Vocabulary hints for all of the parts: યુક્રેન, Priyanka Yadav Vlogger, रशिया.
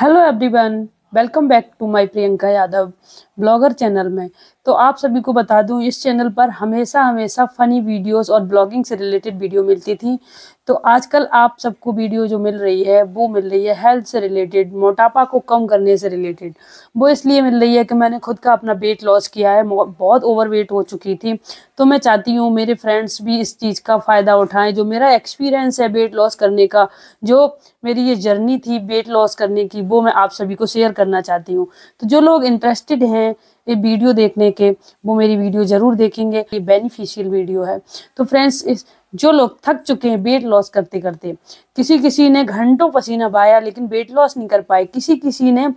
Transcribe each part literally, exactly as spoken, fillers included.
Hello everyone, welcome back to my Priyanka Yadav blogger channel में। तो आप सभी को बता दूं, इस चैनल पर हमेशा हमेशा फ़नी वीडियोस और ब्लॉगिंग से रिलेटेड वीडियो मिलती थी। तो आजकल आप सबको वीडियो जो मिल रही है वो मिल रही है हेल्थ से रिलेटेड, मोटापा को कम करने से रिलेटेड। वो इसलिए मिल रही है कि मैंने खुद का अपना वेट लॉस किया है, बहुत ओवरवेट हो चुकी थी। तो मैं चाहती हूँ मेरे फ्रेंड्स भी इस चीज़ का फ़ायदा उठाएं। जो मेरा एक्सपीरियंस है वेट लॉस करने का, जो मेरी ये जर्नी थी वेट लॉस करने की, वो मैं आप सभी को शेयर करना चाहती हूँ। तो जो लोग इंटरेस्टेड हैं ये वीडियो देखने के, वो मेरी वीडियो ज़रूर देखेंगे। ये बेनिफिशियल वीडियो है। तो फ्रेंड्स, इस जो लोग थक चुके हैं वेट लॉस करते करते, किसी किसी ने घंटों पसीना बहाया लेकिन वेट लॉस नहीं कर पाए, किसी किसी ने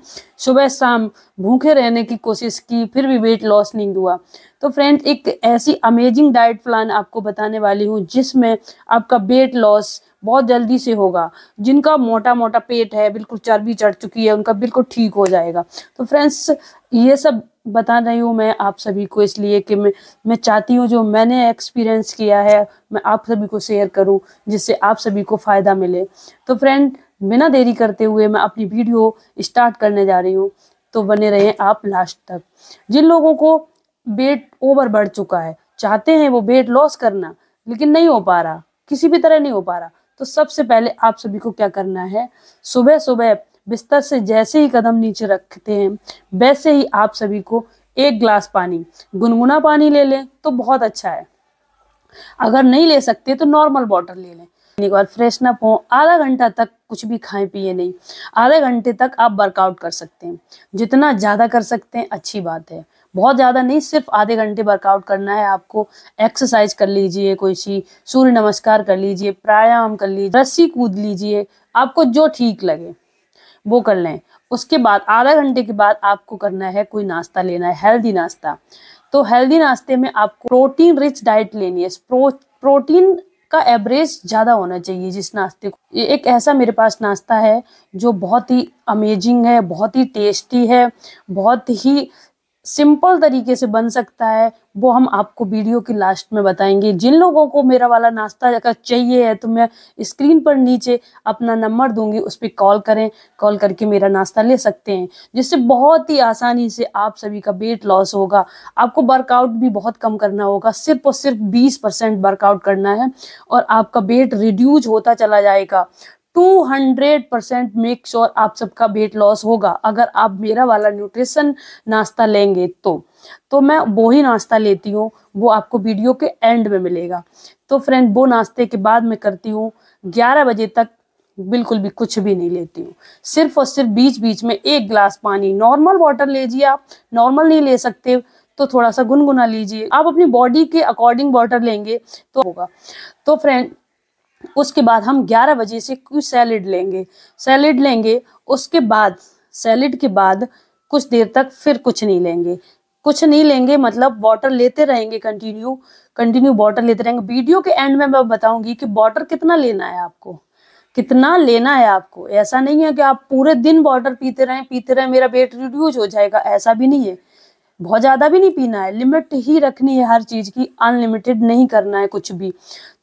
सुबह शाम भूखे रहने की कोशिश की फिर भी वेट लॉस नहीं हुआ। तो फ्रेंड्स, एक ऐसी अमेजिंग डाइट प्लान आपको बताने वाली हूँ जिसमें आपका वेट लॉस बहुत जल्दी से होगा। जिनका मोटा मोटा पेट है, बिल्कुल चर्बी चढ़ चुकी है, उनका बिल्कुल ठीक हो जाएगा। तो फ्रेंड्स, ये सब बता रही हूँ मैं आप सभी को इसलिए कि मैं मैं चाहती हूँ जो मैंने एक्सपीरियंस किया है मैं आप सभी को शेयर करूँ, जिससे आप सभी को फ़ायदा मिले। तो फ्रेंड, बिना देरी करते हुए मैं अपनी वीडियो स्टार्ट करने जा रही हूँ, तो बने रहें आप लास्ट तक। जिन लोगों को वेट ओवर बढ़ चुका है, चाहते हैं वो वेट लॉस करना लेकिन नहीं हो पा रहा, किसी भी तरह नहीं हो पा रहा, तो सबसे पहले आप सभी को क्या करना है, सुबह सुबह बिस्तर से जैसे ही कदम नीचे रखते हैं वैसे ही आप सभी को एक ग्लास पानी, गुनगुना पानी ले लें तो बहुत अच्छा है। अगर नहीं ले सकते तो नॉर्मल वाटर ले लें। एक बार फ्रेशन अप हो, आधा घंटा तक कुछ भी खाए पिए नहीं, आधे घंटे तक आप वर्कआउट कर सकते हैं। जितना ज़्यादा कर सकते हैं अच्छी बात है, बहुत ज़्यादा नहीं, सिर्फ आधे घंटे वर्कआउट करना है आपको। एक्सरसाइज कर लीजिए, कोई सी सूर्य नमस्कार कर लीजिए, प्राणायाम कर लीजिए, रस्सी कूद लीजिए, आपको जो ठीक लगे वो कर लें। उसके बाद आधा घंटे के बाद आपको करना है कोई नाश्ता लेना है, हेल्दी नाश्ता। तो हेल्दी नाश्ते में आपको प्रोटीन रिच डाइट लेनी है। प्रो, प्रोटीन का एवरेज ज़्यादा होना चाहिए जिस नाश्ते को। एक ऐसा मेरे पास नाश्ता है जो बहुत ही अमेजिंग है, बहुत ही टेस्टी है, बहुत ही सिंपल तरीके से बन सकता है, वो हम आपको वीडियो के लास्ट में बताएंगे। जिन लोगों को मेरा वाला नाश्ता अगर चाहिए है तो मैं स्क्रीन पर नीचे अपना नंबर दूंगी, उस पर कॉल करें, कॉल करके मेरा नाश्ता ले सकते हैं, जिससे बहुत ही आसानी से आप सभी का वेट लॉस होगा। आपको वर्कआउट भी बहुत कम करना होगा, सिर्फ और सिर्फ बीस परसेंट वर्कआउट करना है और आपका वेट रिड्यूज होता चला जाएगा। Two hundred percent make sure आप सबका वेट लॉस होगा अगर आप मेरा वाला न्यूट्रिशन नाश्ता लेंगे तो। तो मैं वो ही नाश्ता लेती हूँ, वो आपको वीडियो के एंड में मिलेगा। तो फ्रेंड, वो नाश्ते के बाद मैं करती हूँ ग्यारह बजे तक बिल्कुल भी कुछ भी नहीं लेती हूँ, सिर्फ और सिर्फ बीच बीच में एक गिलास पानी, नॉर्मल वाटर लीजिए। आप नॉर्मल नहीं ले सकते तो थोड़ा सा गुनगुना लीजिए, आप अपनी बॉडी के अकॉर्डिंग वाटर लेंगे तो होगा। तो फ्रेंड, उसके बाद हम ग्यारह बजे से कुछ सैलेड लेंगे, सैलेड लेंगे उसके बाद सैलेड के बाद कुछ देर तक फिर कुछ नहीं लेंगे। कुछ नहीं लेंगे मतलब वाटर लेते रहेंगे, कंटिन्यू कंटिन्यू वाटर लेते रहेंगे। वीडियो के एंड में मैं बताऊंगी कि वाटर कितना लेना है आपको, कितना लेना है आपको। ऐसा नहीं है कि आप पूरे दिन वाटर पीते रहें पीते रहें मेरा वेट रिड्यूज हो जाएगा, ऐसा भी नहीं है। बहुत ज़्यादा भी नहीं पीना है, लिमिट ही रखनी है हर चीज़ की, अनलिमिटेड नहीं करना है कुछ भी।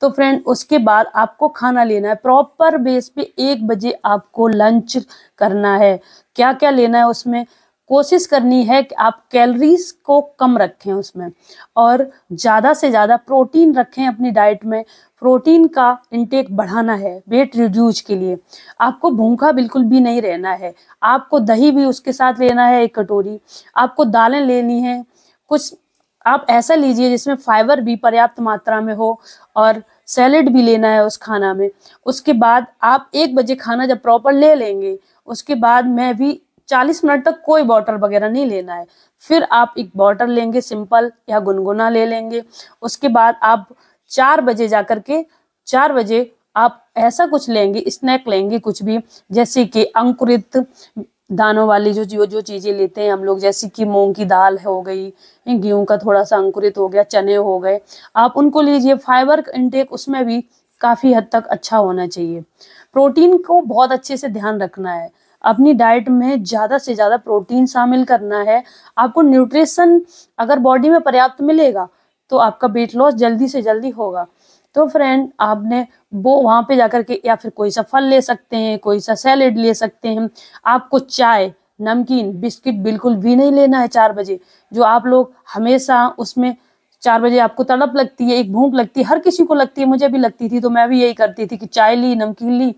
तो फ्रेंड, उसके बाद आपको खाना लेना है प्रॉपर बेस पे। एक बजे आपको लंच करना है। क्या क्या लेना है उसमें, कोशिश करनी है कि आप कैलोरीज को कम रखें उसमें और ज़्यादा से ज़्यादा प्रोटीन रखें अपनी डाइट में। प्रोटीन का इंटेक बढ़ाना है वेट रिड्यूज के लिए। आपको भूखा बिल्कुल भी नहीं रहना है, आपको दही भी उसके साथ लेना है एक कटोरी, आपको दालें लेनी हैं। कुछ आप ऐसा लीजिए जिसमें फाइबर भी पर्याप्त मात्रा में हो और सैलेड भी लेना है उस खाना में। उसके बाद आप एक बजे खाना जब प्रॉपर ले लेंगे उसके बाद मैं भी चालीस मिनट तक कोई वाटर वगैरह नहीं लेना है। फिर आप एक वाटर लेंगे सिंपल या गुनगुना ले लेंगे। उसके बाद आप चार बजे जाकर के चार बजे आप ऐसा कुछ लेंगे, स्नैक लेंगे कुछ भी, जैसे कि अंकुरित दानों वाली जो जो जो चीज़ें लेते हैं हम लोग, जैसे कि मूंग की दाल हो गई, गेहूं का थोड़ा सा अंकुरित हो गया, चने हो गए, आप उनको लीजिए। फाइबर इंटेक उसमें भी काफ़ी हद तक अच्छा होना चाहिए। प्रोटीन को बहुत अच्छे से ध्यान रखना है, अपनी डाइट में ज़्यादा से ज़्यादा प्रोटीन शामिल करना है। आपको न्यूट्रिशन अगर बॉडी में पर्याप्त मिलेगा तो आपका वेट लॉस जल्दी से जल्दी होगा। तो फ्रेंड आपने वो वहाँ पे जाकर के या फिर कोई सा फल ले सकते हैं, कोई सा सैलेड ले सकते हैं। आपको चाय, नमकीन, बिस्किट बिल्कुल भी नहीं लेना है चार बजे। जो आप लोग हमेशा उसमें चार बजे आपको तड़प लगती है, एक भूख लगती है, हर किसी को लगती है, मुझे भी लगती थी। तो मैं भी यही करती थी कि चाय ली, नमकीन ली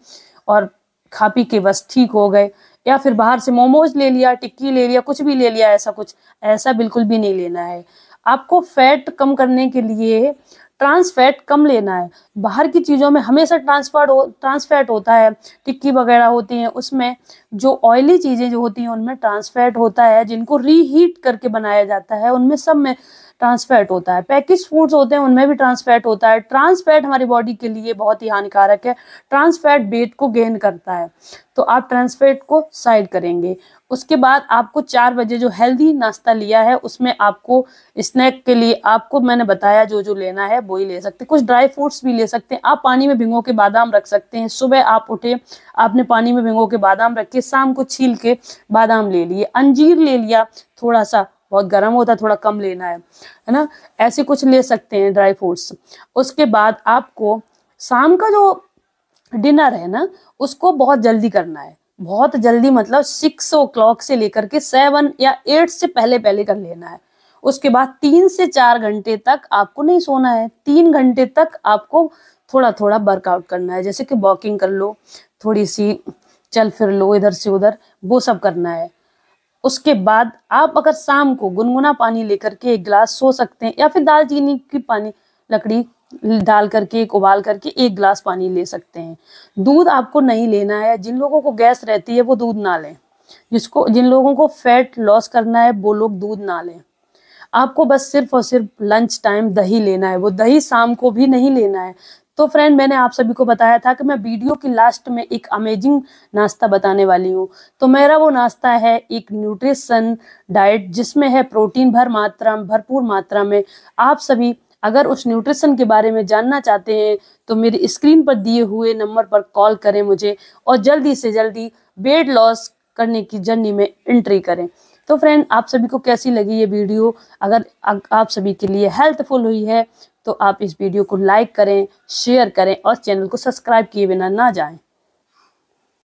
और खा पी के बस ठीक हो गए, या फिर बाहर से मोमोज ले लिया, टिक्की ले लिया, कुछ भी ले लिया। ऐसा कुछ ऐसा बिल्कुल भी नहीं लेना है। आपको फैट कम करने के लिए ट्रांस फैट कम लेना है। बाहर की चीज़ों में हमेशा ट्रांसफैट हो ट्रांसफैट होता है। टिक्की वगैरह होती हैं, उसमें जो ऑयली चीज़ें जो होती हैं उनमें ट्रांसफैट होता है, जिनको रीहीट करके बनाया जाता है उनमें सब में ट्रांसफैट होता है। पैकेज फूड्स होते हैं उनमें भी ट्रांसफैट होता है। ट्रांसफैट हमारी बॉडी के लिए बहुत ही हानिकारक है। ट्रांसफैट वेट को गेन करता है, तो आप ट्रांसफैट को साइड करेंगे। उसके बाद आपको चार बजे जो हेल्दी नाश्ता लिया है उसमें आपको स्नैक के लिए आपको मैंने बताया जो जो लेना है वो ही ले सकते हैं। कुछ ड्राई फ्रूट्स भी ले सकते हैं। आप पानी में भिगो के बादाम रख सकते हैं। सुबह आप उठे, आपने पानी में भिगो के बादाम रखे, शाम को छील के बादाम ले लिए, अंजीर ले लिया, थोड़ा सा बहुत गर्म होता है, थोड़ा कम लेना है, है ना। ऐसे कुछ ले सकते हैं ड्राई फ्रूट्स। उसके बाद आपको शाम का जो डिनर है ना उसको बहुत जल्दी करना है। बहुत जल्दी मतलब सिक्स ओ क्लॉक से लेकर के सेवन या एट से पहले पहले कर लेना है। उसके बाद तीन से चार घंटे तक आपको नहीं सोना है। तीन घंटे तक आपको थोड़ा थोड़ा वर्कआउट करना है, जैसे कि वॉकिंग कर लो, थोड़ी सी चल फिर लो इधर से उधर, वो सब करना है। उसके बाद आप अगर शाम को गुनगुना पानी लेकर के एक गिलास सो सकते हैं, या फिर दालचीनी की पानी लकड़ी डाल करके एक उबाल करके एक गिलास पानी ले सकते हैं। दूध आपको नहीं लेना है। जिन लोगों को गैस रहती है वो दूध ना लें। जिसको जिन लोगों को फैट लॉस करना है वो लोग दूध ना लें। आपको बस सिर्फ और सिर्फ लंच टाइम दही लेना है। वो दही शाम को भी नहीं लेना है। तो फ्रेंड मैंने आप सभी को बताया था कि मैं वीडियो के लास्ट में एक अमेजिंग नाश्ता बताने वाली हूँ। तो मेरा वो नाश्ता है एक न्यूट्रिशन डाइट, जिसमें है प्रोटीन भर मात्रा भरपूर मात्रा में। आप सभी अगर उस न्यूट्रिशन के बारे में जानना चाहते हैं तो मेरे स्क्रीन पर दिए हुए नंबर पर कॉल करें मुझे, और जल्दी से जल्दी वेट लॉस करने की जर्नी में एंट्री करें। तो फ्रेंड आप सभी को कैसी लगी ये वीडियो? अगर आप सभी के लिए हेल्पफुल हुई है तो आप इस वीडियो को लाइक करें, शेयर करें और चैनल को सब्सक्राइब किए बिना ना जाएं।